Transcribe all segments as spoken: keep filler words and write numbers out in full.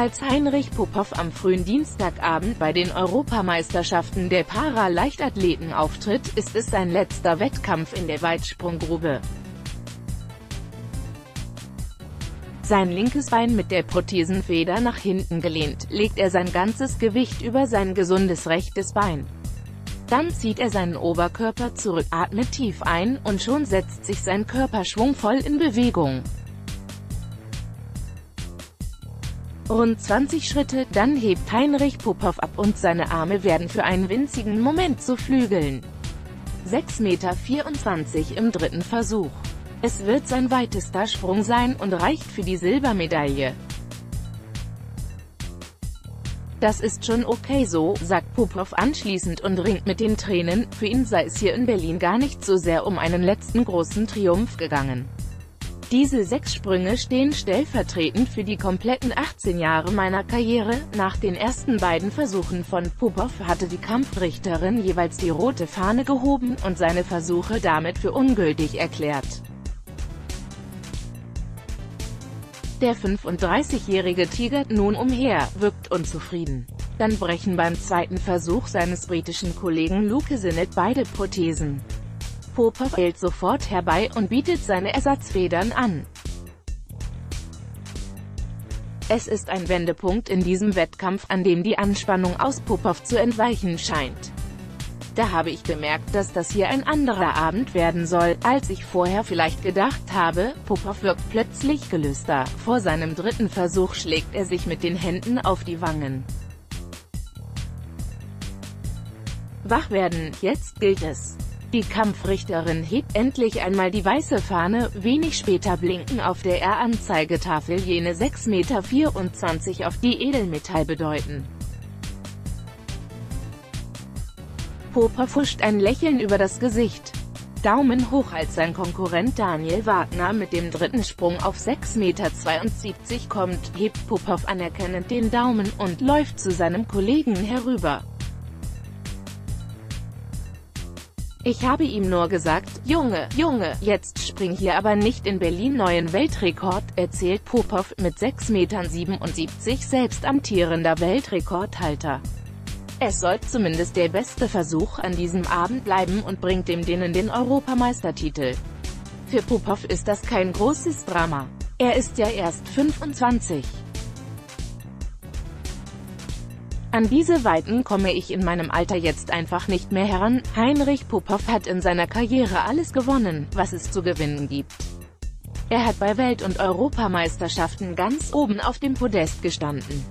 Als Heinrich Popow am frühen Dienstagabend bei den Europameisterschaften der Para-Leichtathleten auftritt, ist es sein letzter Wettkampf in der Weitsprunggrube. Sein linkes Bein mit der Prothesenfeder nach hinten gelehnt, legt er sein ganzes Gewicht über sein gesundes rechtes Bein. Dann zieht er seinen Oberkörper zurück, atmet tief ein, und schon setzt sich sein Körper schwungvoll in Bewegung. Rund zwanzig Schritte, dann hebt Heinrich Popow ab und seine Arme werden für einen winzigen Moment zu Flügeln. sechs Komma vierundzwanzig Meter im dritten Versuch. Es wird sein weitester Sprung sein und reicht für die Silbermedaille. Das ist schon okay so, sagt Popow anschließend und ringt mit den Tränen, für ihn sei es hier in Berlin gar nicht so sehr um einen letzten großen Triumph gegangen. Diese sechs Sprünge stehen stellvertretend für die kompletten achtzehn Jahre meiner Karriere. Nach den ersten beiden Versuchen von Popow hatte die Kampfrichterin jeweils die rote Fahne gehoben und seine Versuche damit für ungültig erklärt. Der fünfunddreißigjährige tigert nun umher, wirkt unzufrieden. Dann brechen beim zweiten Versuch seines britischen Kollegen Luke Sinnett beide Prothesen. Popow eilt sofort herbei und bietet seine Ersatzfedern an. Es ist ein Wendepunkt in diesem Wettkampf, an dem die Anspannung aus Popow zu entweichen scheint. Da habe ich gemerkt, dass das hier ein anderer Abend werden soll, als ich vorher vielleicht gedacht habe. Popow wirkt plötzlich gelöster, vor seinem dritten Versuch schlägt er sich mit den Händen auf die Wangen. Wach werden, jetzt gilt es. Die Kampfrichterin hebt endlich einmal die weiße Fahne, wenig später blinken auf der R-Anzeigetafel jene sechs Komma vierundzwanzig Meter, auf die Edelmetall bedeuten. Popow huscht ein Lächeln über das Gesicht. Daumen hoch, als sein Konkurrent Daniel Wagner mit dem dritten Sprung auf sechs Komma zweiundsiebzig Meter kommt, hebt Popow anerkennend den Daumen und läuft zu seinem Kollegen herüber. Ich habe ihm nur gesagt, Junge, Junge, jetzt spring hier aber nicht in Berlin neuen Weltrekord, erzählt Popow, mit sechs Komma siebenundsiebzig Meter selbst amtierender Weltrekordhalter. Es soll zumindest der beste Versuch an diesem Abend bleiben und bringt dem Dänen den Europameistertitel. Für Popow ist das kein großes Drama. Er ist ja erst fünfundzwanzig. An diese Weiten komme ich in meinem Alter jetzt einfach nicht mehr heran. Heinrich Popow hat in seiner Karriere alles gewonnen, was es zu gewinnen gibt. Er hat bei Welt- und Europameisterschaften ganz oben auf dem Podest gestanden.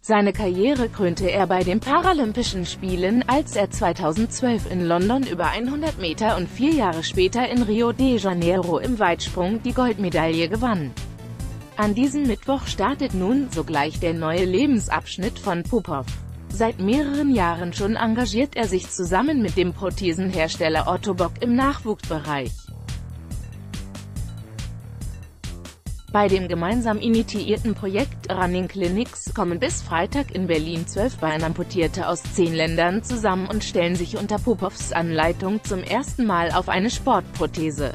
Seine Karriere krönte er bei den Paralympischen Spielen, als er zweitausendzwölf in London über hundert Meter und vier Jahre später in Rio de Janeiro im Weitsprung die Goldmedaille gewann. An diesem Mittwoch startet nun sogleich der neue Lebensabschnitt von Popow. Seit mehreren Jahren schon engagiert er sich zusammen mit dem Prothesenhersteller Ottobock im Nachwuchsbereich. Bei dem gemeinsam initiierten Projekt Running Clinics kommen bis Freitag in Berlin zwölf Beinamputierte aus zehn Ländern zusammen und stellen sich unter Popows Anleitung zum ersten Mal auf eine Sportprothese.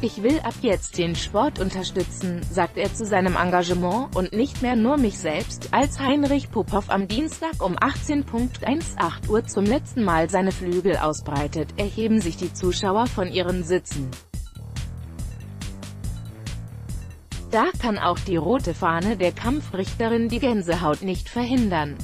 Ich will ab jetzt den Sport unterstützen, sagt er zu seinem Engagement, und nicht mehr nur mich selbst. Als Heinrich Popow am Dienstag um achtzehn Uhr achtzehn Uhr zum letzten Mal seine Flügel ausbreitet, erheben sich die Zuschauer von ihren Sitzen. Da kann auch die rote Fahne der Kampfrichterin die Gänsehaut nicht verhindern.